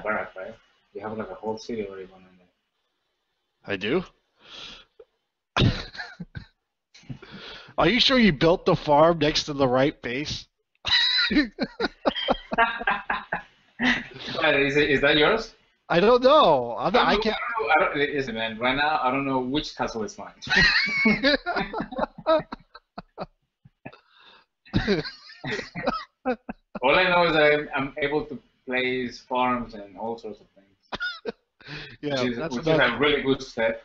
Barak, right? You have like a whole city already going in there. I do? Are you sure you built the farm next to the right base? Is that yours? I don't know. I don't know. Listen, man. Right now, I don't know which castle is mine. All I know is I'm able to place farms and all sorts of things. Yeah, which is a really good step.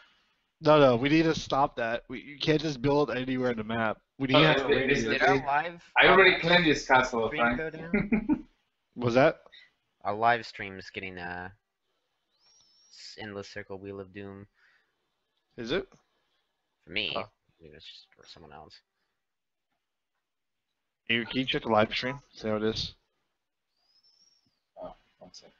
No, we need to stop that. You can't just build anywhere in the map. We need I already claimed this castle, Frank. Was that? Our live stream is getting endless circle wheel of doom. Is it? For me. Oh. Maybe it's just for someone else. Can you check the live stream? See how it is. Oh, one second.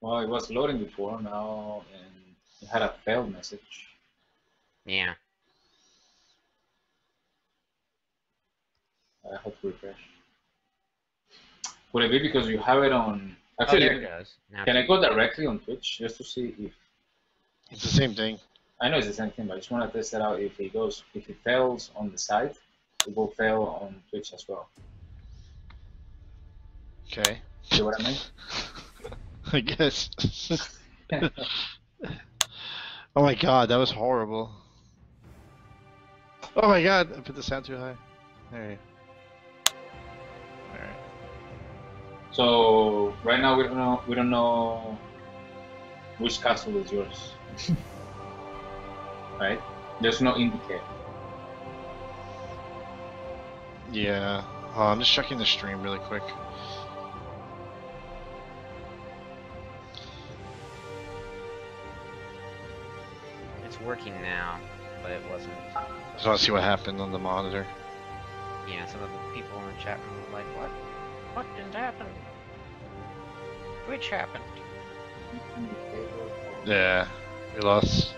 Well, it was loading before now, and it had a failed message. Yeah. I hope to refresh. Would it be because you have it on? Actually, there it goes. Now can I go directly on Twitch just to see if it's the same thing? I know it's the same thing, but I just want to test it out. If it fails on the site, it will fail on Twitch as well. Okay. See what I mean? I guess. Oh my god, that was horrible. Oh my god, I put the sound too high. Alright. Alright. So right now we don't know which castle is yours. Right? There's no indicator. Yeah. Oh, I'm just checking the stream really quick. Working now, but it wasn't. Just want to see what happened on the monitor. Yeah, some of the people in the chat room were like, "What? What didn't happen? Which happened?" Yeah, we lost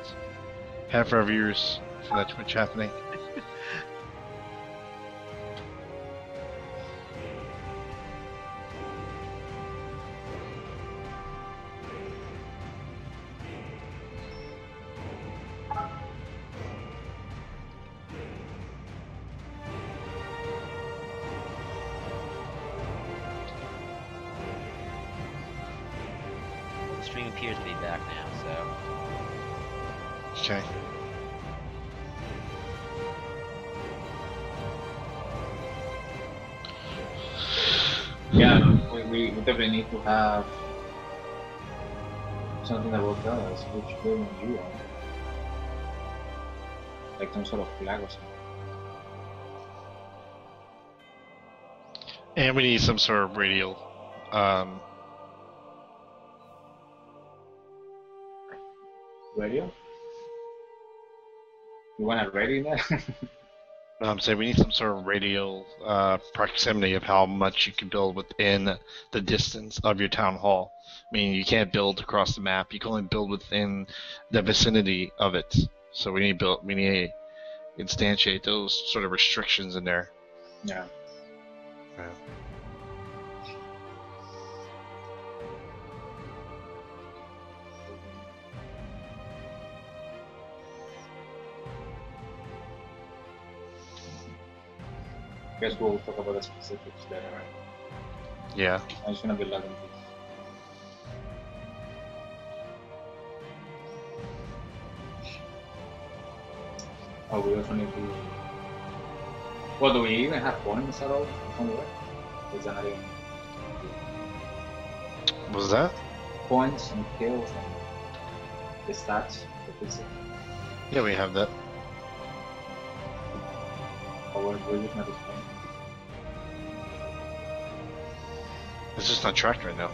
half our viewers for that Twitch happening. Need to have something that will tell us which building you are, like some sort of flag or something. And we need some sort of radial radio? You want a radio there? I'm saying we need some sort of radial proximity of how much you can build within the distance of your town hall. I mean, you can't build across the map. You can only build within the vicinity of it. So we need to instantiate those sort of restrictions in there. Yeah. Yeah. I guess we'll talk about the specifics later, right? Yeah. I'm just gonna be logging this. Oh, we also need to... Well, do we even have points at all? Is that not even... What was that? Points and kills and the stats. Yeah, we have that. Oh, we're just not explaining. It's just not tracked right now.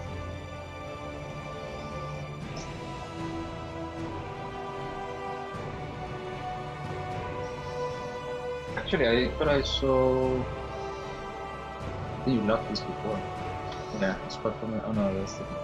Actually, I thought I saw... I think you locked this before. Yeah, it's part from... Oh no, that's different.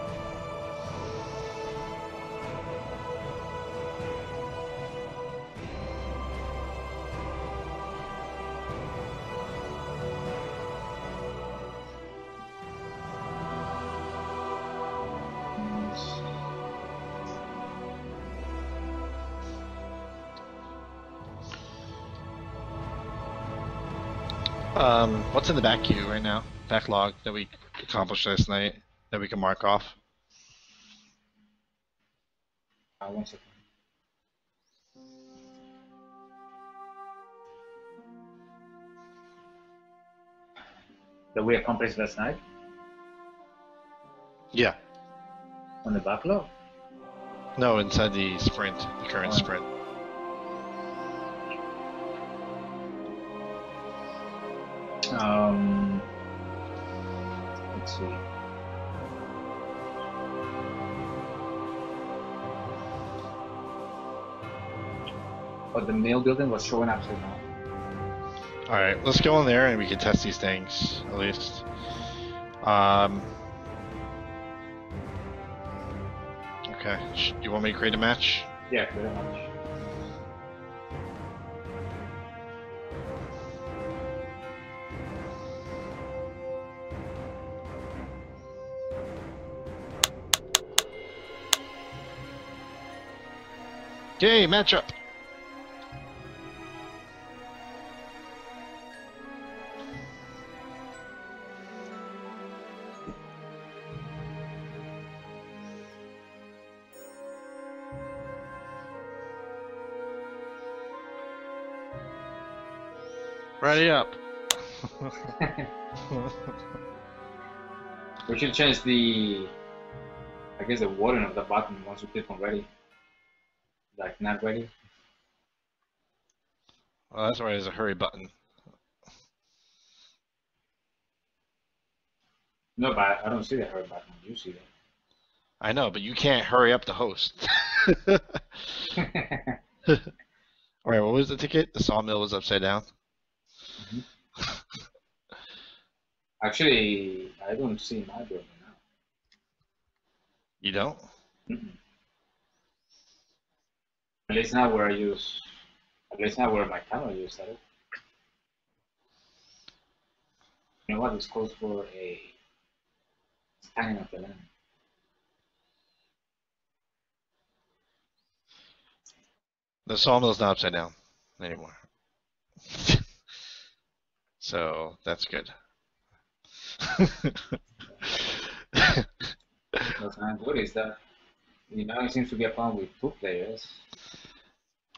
What's in the back queue right now? Backlog that we accomplished last night that we can mark off. One second. That we accomplished last night? Yeah. On the backlog? No, inside the sprint, the current sprint. Let's see. But the mail building was showing up so now. All right, let's go in there and we can test these things at least. Okay, you want me to create a match? Yeah, create a match. Okay, match up. Ready up. We should change the, I guess, the wording of the button once we click on ready. Like not ready. Well, that's why there's a hurry button. No, but I don't see the hurry button. You see that. I know, but you can't hurry up the host. All right, what was the ticket? The sawmill was upside down. Actually, I don't see my building now. You don't? Mm-hmm. At least not where I use. At least not where my camera used it. You know what? This calls for a scanning of the land. The sawmill's not upside down anymore. So that's good. What's not good is that you know it seems to be a problem with two players.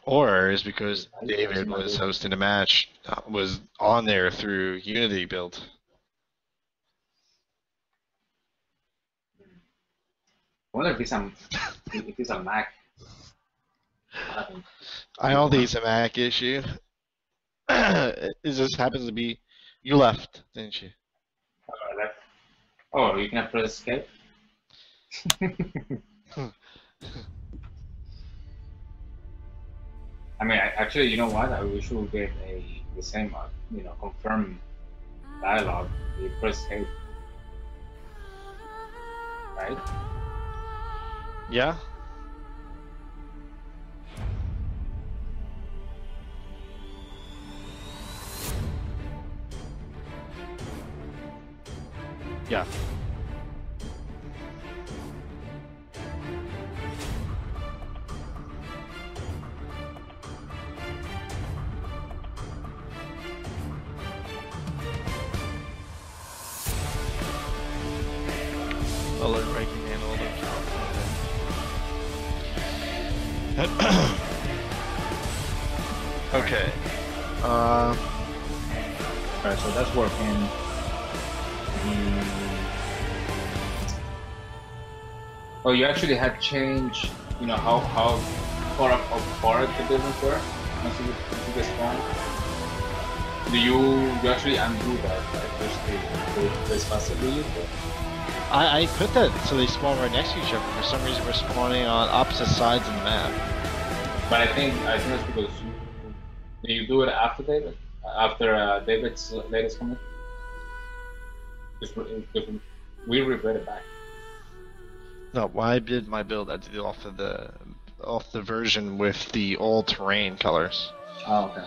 Or is because David was hosting a match, was on there through Unity build. I wonder if it's a Mac. I don't think it's a Mac issue. It just happens to be you left, didn't you? I left. Oh, you can press escape. I mean, actually, you know what? I wish we would get the same, you know, confirm dialogue. You press escape, right? Yeah. Yeah. Alert right handle. Okay. Alright, so that's working. Oh, you actually had changed, you know, how far apart the buildings were once you get spawned. Do you actually undo that? Like, there's possibly. I put that so they spawn right next to each other. For some reason, we're spawning on opposite sides of the map. But I think that's because you do it after David, after David's latest comment. Because we reverted it back. No, why did my build? I did it off the version with the all-terrain colors. Oh, okay.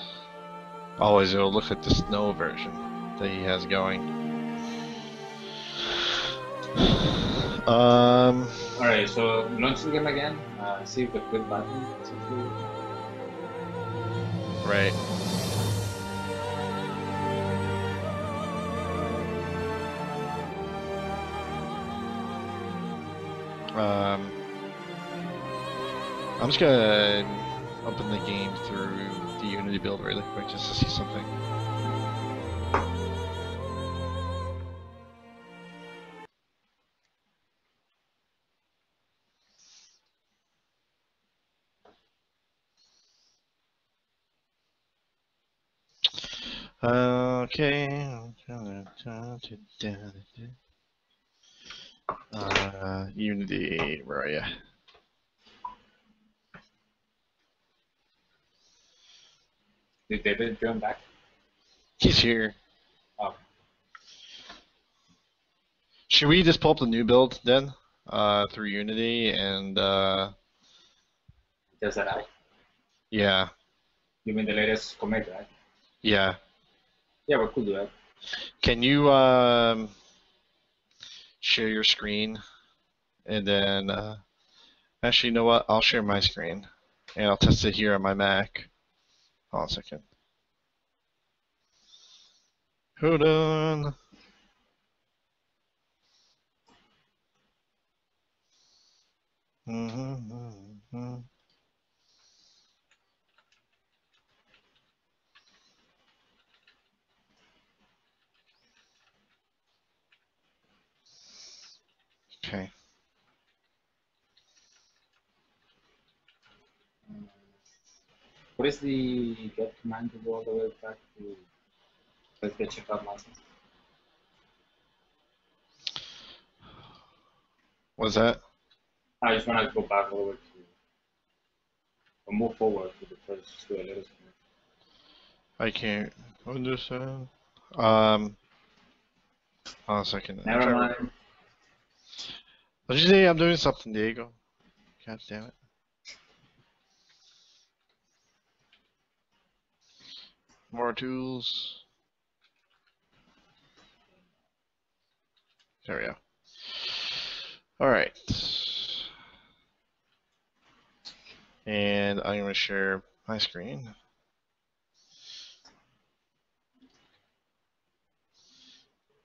Always, it'll look at the snow version that he has going. All right, so launch the game again. See if the quit button. Right. I'm just gonna open the game through the Unity build really quick just to see something. Okay. Unity, where are you? Did David come back? He's here. Oh. Should we just pull up the new build then? Through Unity and does that out? Yeah. You mean the latest commit, right? Yeah. Yeah, we could do that. Can you share your screen? And then, actually, you know what? I'll share my screen. And I'll test it here on my Mac. Hold on a second. Hold on. Okay. What is the get command to go all the way back to? Let's get checked out Martin. What's that? I just want to go back all the way to, or move forward to the first two letters. I can't understand. Hold on a second. Never mind. What did you say? I'm doing something, Diego. God damn it. More tools. There we go. All right. And I'm going to share my screen.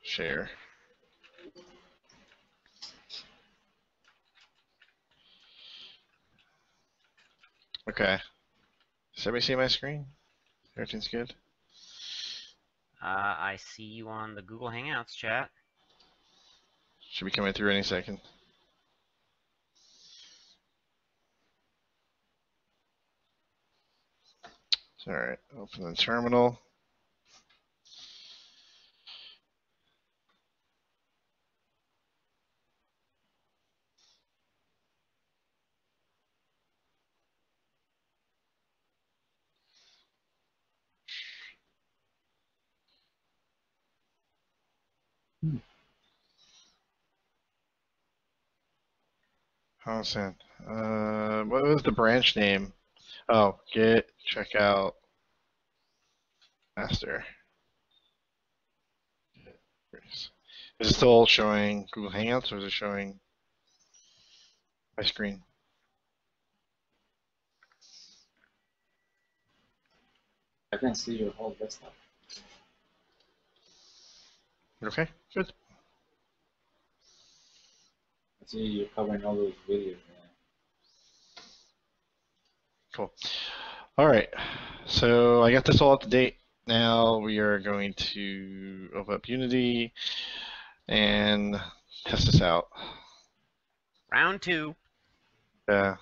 Share. Okay. Does everybody see my screen? Everything's good? I see you on the Google Hangouts chat. Should be coming through any second. Alright, open the terminal. What was the branch name? Oh, git checkout master. Is it still showing Google Hangouts or is it showing my screen? I can see your whole desktop. Okay, good. I see you're covering all those videos, man. Cool. All right, so I got this all up to date. Now we are going to open up Unity and test this out. Round two. Yeah.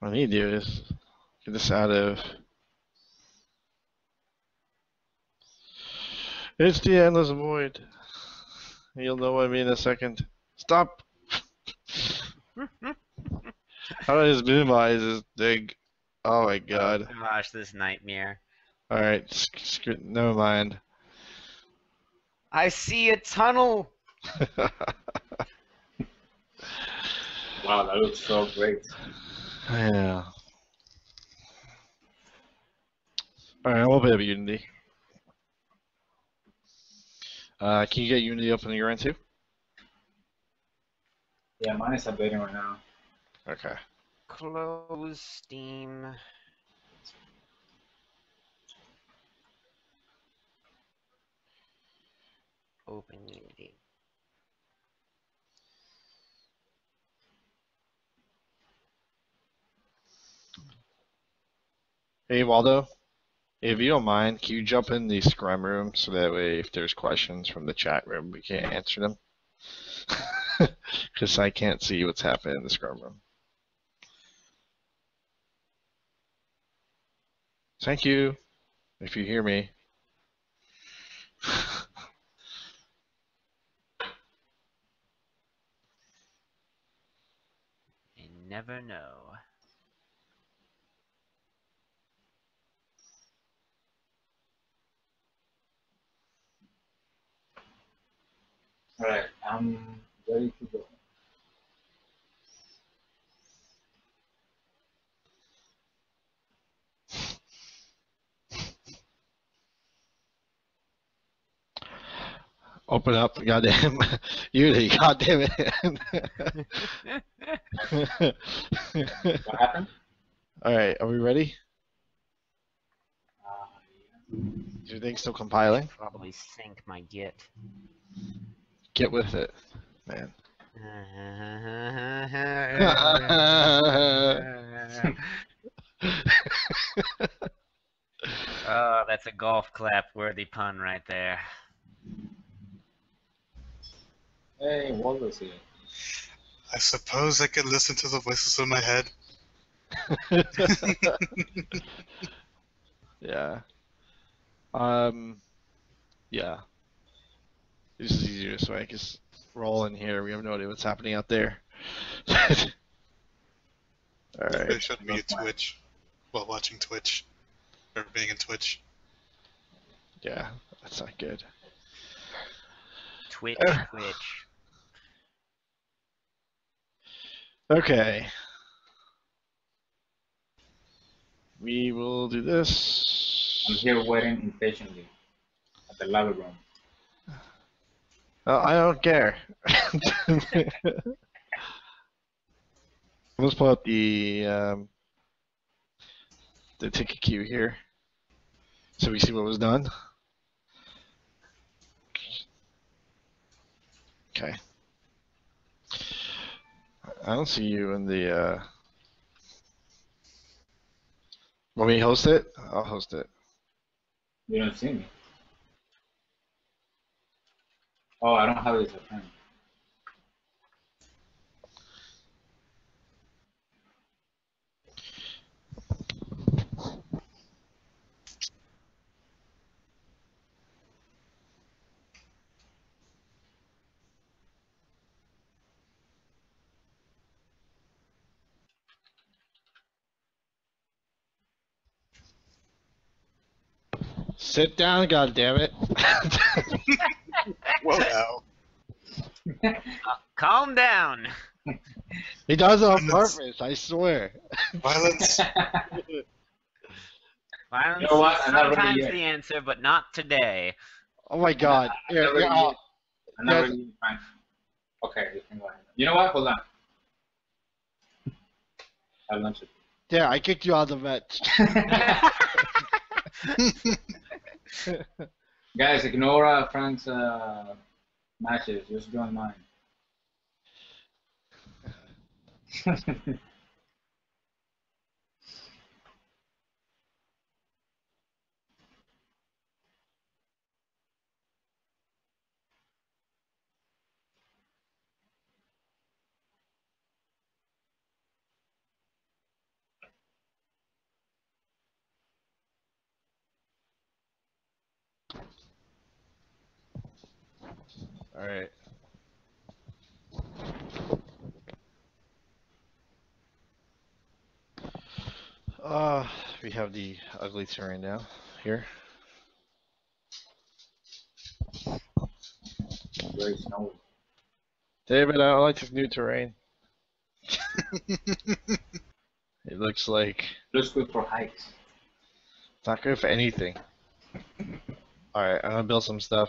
What I need to do is get this out of... It's the endless void. You'll know what I mean in a second. Stop! How do I just minimize this thing? Oh my god. Oh gosh, this nightmare. Alright, never mind. I see a tunnel! Wow, that looks so great. Yeah. Alright, I'll open up Unity. Can you get Unity open on your end too? Yeah, mine is updating right now. Okay. Close Steam. open Unity. Hey Waldo, if you don't mind, can you jump in the Scrum room so that way if there's questions from the chat room, we can answer them? Because I can't see what's happening in the Scrum room. Thank you, if you hear me. You never know. All right, I'm ready to go. Open up, goddamn Unity, goddamn it! What happened? All right, are we ready? Yeah. Is your thing still compiling? Probably sync my Git. Get with it, man. Oh, that's a golf clap worthy pun right there. Hey, Waldo's here. I suppose I could listen to the voices in my head. Yeah. Yeah. This is easier, so I just roll in here. We have no idea what's happening out there. All right. They showed me a Twitch while watching Twitch, or being in Twitch. Yeah, that's not good. Twitch. Okay. We will do this. I'm here waiting impatiently at the lava room. Oh, I don't care. Let's pull out the ticket queue here, so we see what was done. Okay. I don't see you in the. Want me to host it? I'll host it. You don't see me. Oh, I don't have it as a friend. Sit down, goddammit. Whoa. Calm down. He does it on purpose, I swear. Violence. Violence, you know what? Sometimes the answer, but not today. Oh my god. I'm not really fine. Okay, you can go ahead. You know what? Hold on. I lunch it. Yeah, I kicked you out of the match. Guys, ignore Frank's matches. Just join mine. All right. We have the ugly terrain now here. Very snowy. David, I don't like this new terrain. It looks like. Looks good for hikes. It's not good for anything. All right, I'm gonna build some stuff.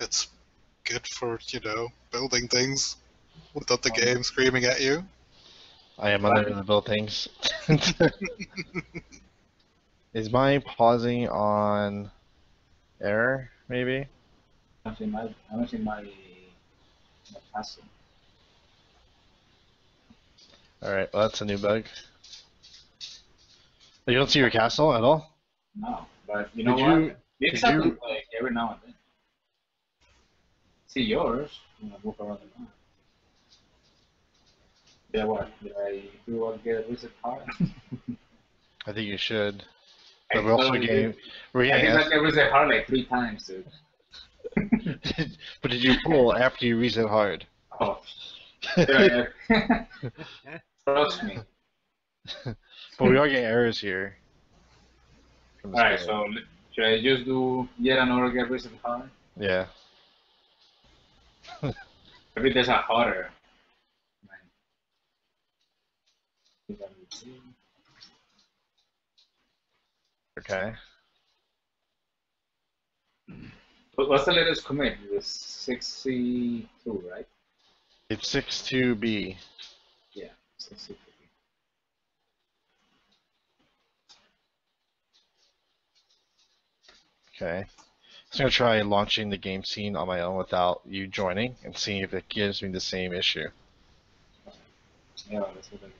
It's good for, you know, building things without the game screaming at you. I am unable to build things. Is mine pausing on error, maybe? I'm not in my castle. Alright, well that's a new bug. You don't see your castle at all? No, but you know what? Mix up like every now and then. See yours when I walk around the map. Yeah, what? Did I do I get a visit card? I think you should. But we're also getting. I think I reset hard like 3 times, dude. But did you pull after you reset hard? Oh. Trust me. But we are getting errors here. Alright, so should I just do yet another get reset hard? Yeah. Maybe there's a harder. Okay. What's the latest commit? It's 62, right? It's 62B. Yeah, 62B. Okay. I'm going to try launching the game scene on my own without you joining and seeing if it gives me the same issue. Yeah, that's what I mean.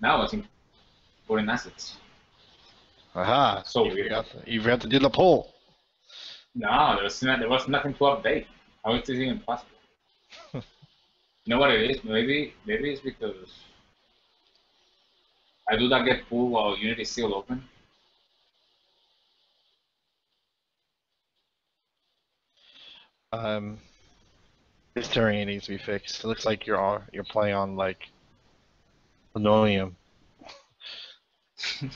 Now I think foreign assets. Aha! So weird. You have to do the poll. No, there was nothing to update. How is this even possible? You know what it is? Maybe it's because I do not get pulled while Unity is still open. This terrain needs to be fixed. It looks like you're playing on like linoleum. I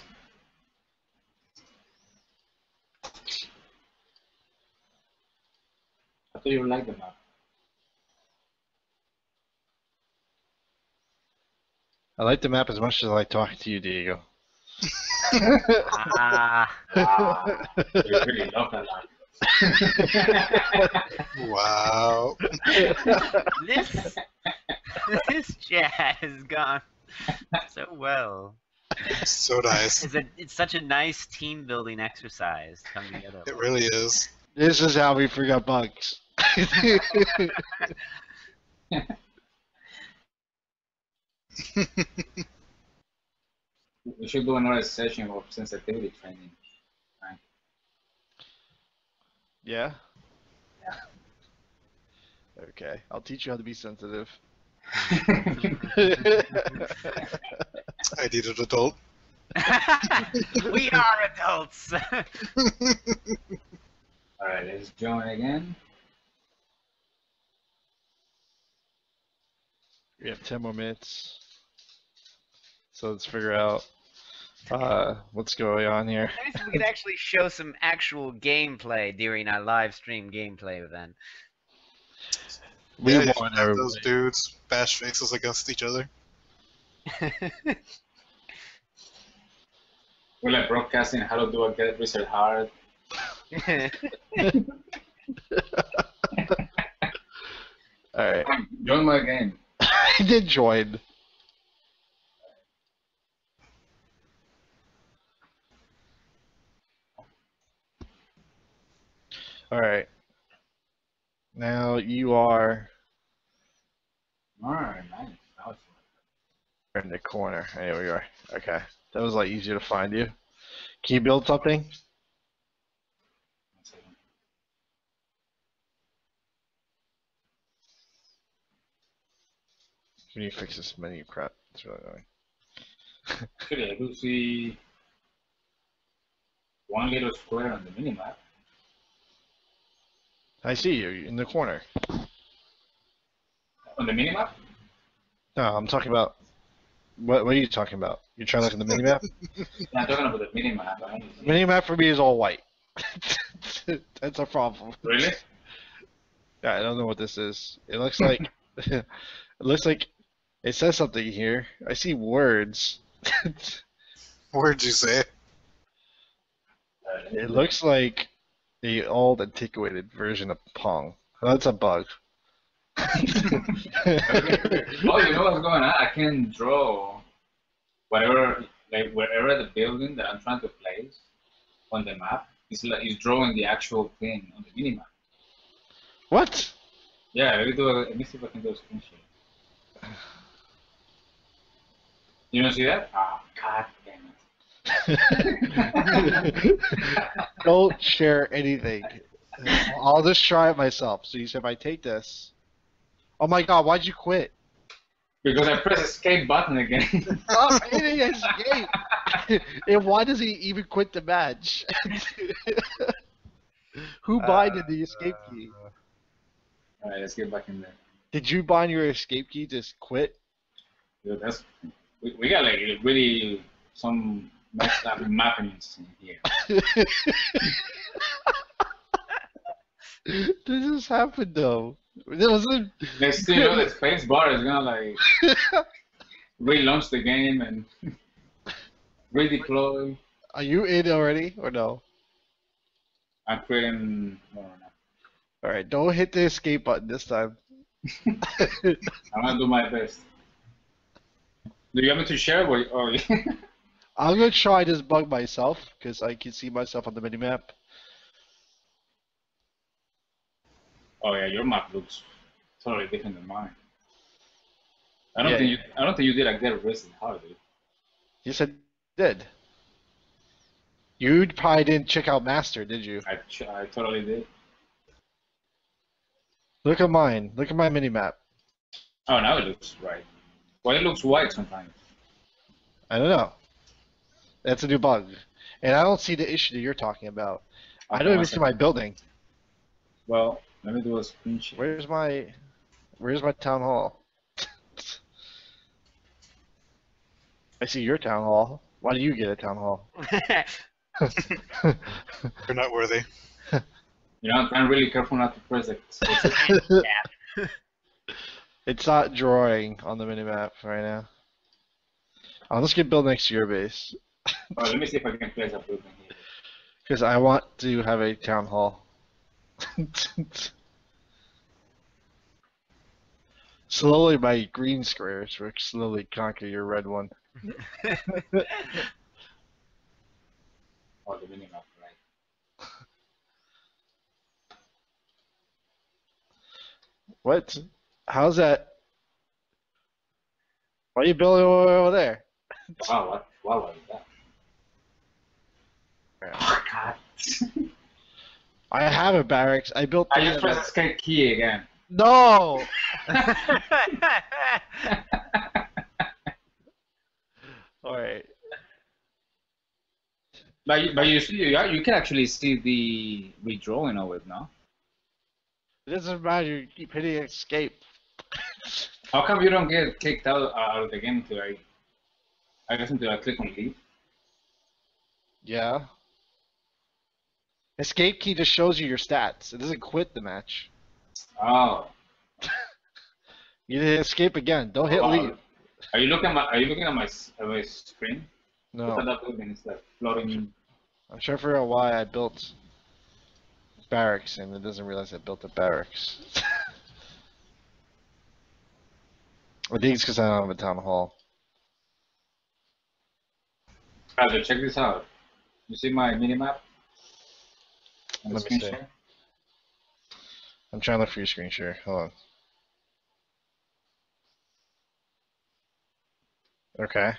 thought you liked the map. I like the map as much as I like talking to you, Diego. You really love that map. Wow. This chat has gone so well. So nice. It's such a nice team building exercise coming together. It really is. This is how we figure out bugs. We should do another session of sensitivity training. Yeah? Yeah. Okay. I'll teach you how to be sensitive. I need an adult. We are adults. Alright, let's join again. We have 10 more minutes. So let's figure out what's going on here? Nice if we could actually show some actual gameplay during our live stream gameplay event. Yeah, we want those dudes bash faces against each other. We're like broadcasting how to do a get reset hard. All right, join my game. I did join. Alright. Now you are. Alright, nice. That was fun. In the corner. There we are. Okay. That was like easier to find you. Can you build something? Can you fix this menu crap? It's really annoying. Actually, I do see one little square on the minimap. I see you in the corner. On the minimap? No, I'm talking about. What are you talking about? You're trying to look at the minimap? I'm talking about the minimap. Minimap for me is all white. That's a problem. Really? Yeah, I don't know what this is. It looks like. It looks like it says something here. I see words. Words you say? It looks like the old antiquated version of Pong. That's a bug. Oh, you know what's going on? I can draw whatever like wherever the building that I'm trying to place on the map is drawing the actual thing on the minimap. What? Yeah, let me do a, let me see if I can do a screen share. You don't see that? Ah, oh, god damn it. Don't share anything. I'll just try it myself. So you said if I take this. Oh my god, why'd you quit? Because I pressed escape button again. Oh, I didn't escape. And why does he even quit the match? Who binded the escape key? Alright, let's get back in there. Did you bind your escape key to quit? Dude, that's, we got like really some messed up mappings in here. This just happened though. Next thing you know, the space bar is gonna like relaunch the game and redeploy. Are you in already or no? I'm creating more right now. Alright, don't hit the escape button this time. I'm gonna do my best. Do you want me to share or I'm gonna try this bug myself because I can see myself on the minimap. Oh yeah, your map looks totally different than mine. I don't think you did like that recently, hard, dude. Yes, I did. You probably didn't check out master, did you? I totally did. Look at mine. Look at my mini map. Oh, now it looks right. Well, it looks white sometimes. I don't know. That's a new bug, and I don't see the issue that you're talking about. I don't even see my building. Well. Let me do a screen share. Where's my town hall? I see your town hall. Why do you get a town hall? You're not worthy. You know, I'm really careful not to press it. It's not drawing on the minimap right now. I'll just get built next to your base. Oh, let me see if I can place a building here. Because I want to have a town hall. Slowly, my green squares will slowly conquer your red one. Oh, the mini map, right? What? How's that? Why are you building over there? Wow, what was that? Oh, God. I have a barracks. I built. I just pressed escape key again. No. All right. But you see, you can actually see the redrawing of it now. It doesn't matter. You keep hitting escape. How come you don't get kicked out of the game until I guess until I click on leave. Yeah. Escape key just shows you your stats. It doesn't quit the match. Oh. You didn't escape again. Don't hit leave. Are you looking at my screen? No. Look at that building. It's like floating. I'm trying to figure out why I built barracks and it doesn't realize I built a barracks. I think it's because I don't have a town hall. Alright, check this out. You see my minimap? Let me see. I'm trying to look for your screen share. Hold on. Okay.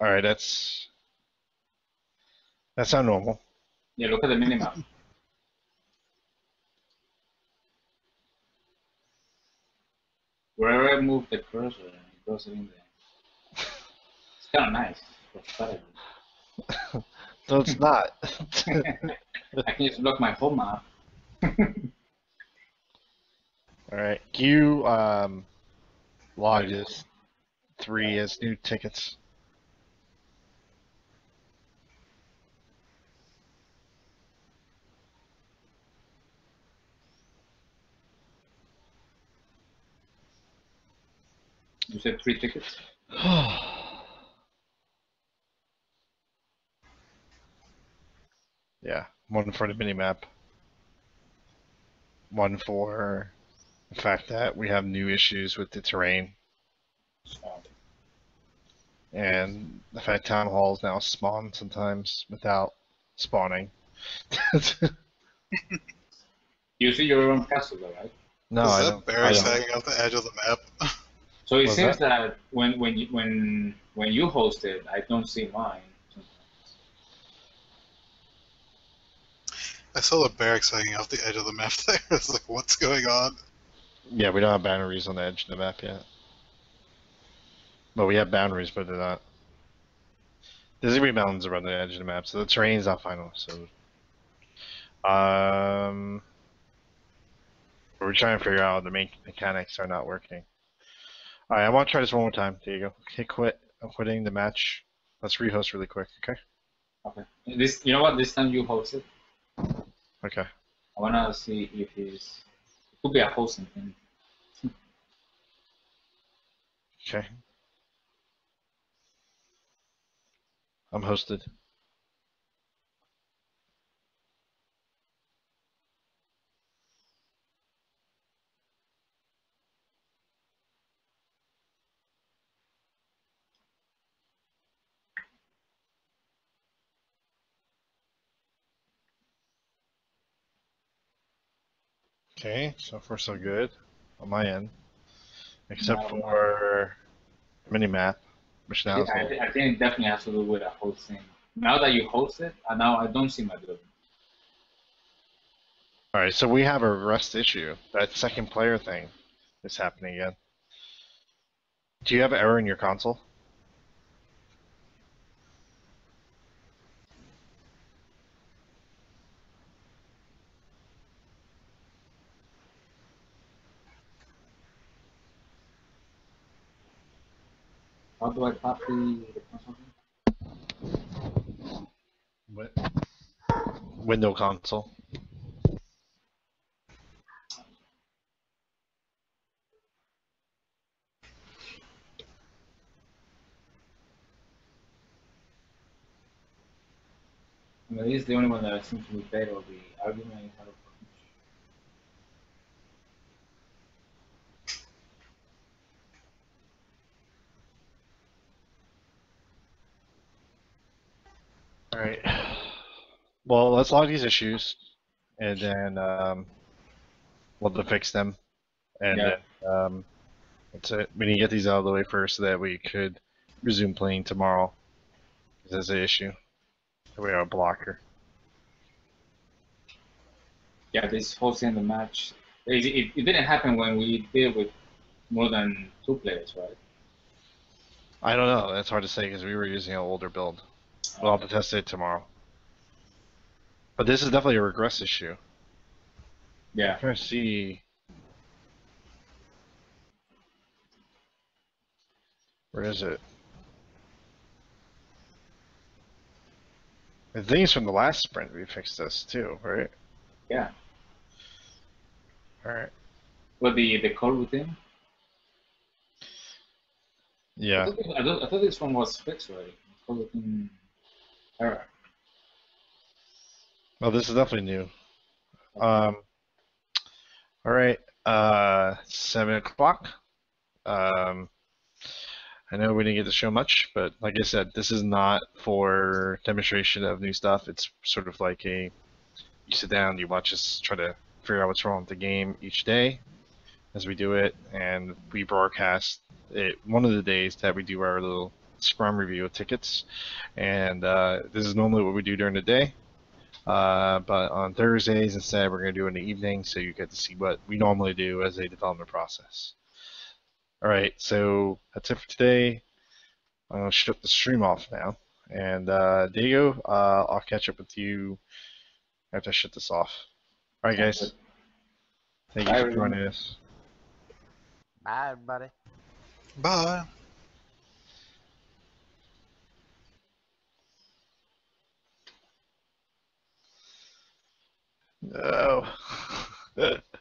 All right, that's not normal. Yeah, look at the minimap. Wherever I move the cursor, it goes in there. It's kind of nice. For No, it's not. I can just block my home map. Alright, you log this 3 as new tickets. You said 3 tickets? Yeah, one for the minimap, one for the fact that we have new issues with the terrain. and the fact town halls now spawn sometimes without spawning. You see your own castle, though, right? No, I don't. Is that barrier sagging off the edge of the map? So it seems that when you host it, I don't see mine. I saw the barracks hanging off the edge of the map there. I was like, what's going on? Yeah, we don't have boundaries on the edge of the map yet. Well, we have boundaries, but they're not. There's going to be mountains around the edge of the map, so the terrain's not final. So, we're trying to figure out the main mechanics are not working. All right, I want to try this one more time. There you go. Okay, quit. I'm quitting the match. Let's rehost really quick, okay? Okay. This, you know what? This time you host it. Okay. I wanna see if he's. It could be a hosting thing. Okay. I'm hosted. Okay, so far so good on my end, except for minimap, which now I think it definitely has to do with a hosting. Now that you host it, now I don't see my building. All right, so we have a rest issue. That second player thing is happening again. Do you have an error in your console? How do I copy the console? What? Window console. I mean, this is the only one that seems to be better. The argument is how to. All right. Well, let's log these issues, and then we'll fix them. And yeah. Then, that's it. We need to get these out of the way first, so that we could resume playing tomorrow. There's an issue. We have a blocker. Yeah, this whole thing in the match. It didn't happen when we did with more than 2 players, right? I don't know. That's hard to say because we were using an older build. Well, I'll have to test it tomorrow. But this is definitely a regress issue. Yeah. I'm trying to see. Where is it? I think it's from the last sprint we fixed this too, right? Yeah. Alright. Well, the code within? Yeah. I thought this one was fixed already. The code within. All right. Well, this is definitely new. All right, 7 o'clock. I know we didn't get to show much, but like I said, this is not for demonstration of new stuff. It's sort of like a, you sit down, you watch us try to figure out what's wrong with the game each day as we do it, and we broadcast it one of the days that we do our little Scrum review of tickets, and this is normally what we do during the day, but on Thursdays instead we're going to do it in the evening, so you get to see what we normally do as a development process. All right, so that's it for today. I'm going to shut the stream off now, and Diego, I'll catch up with you after I shut this off. All right, guys. Thank you for joining us. Bye, everybody. Bye. No.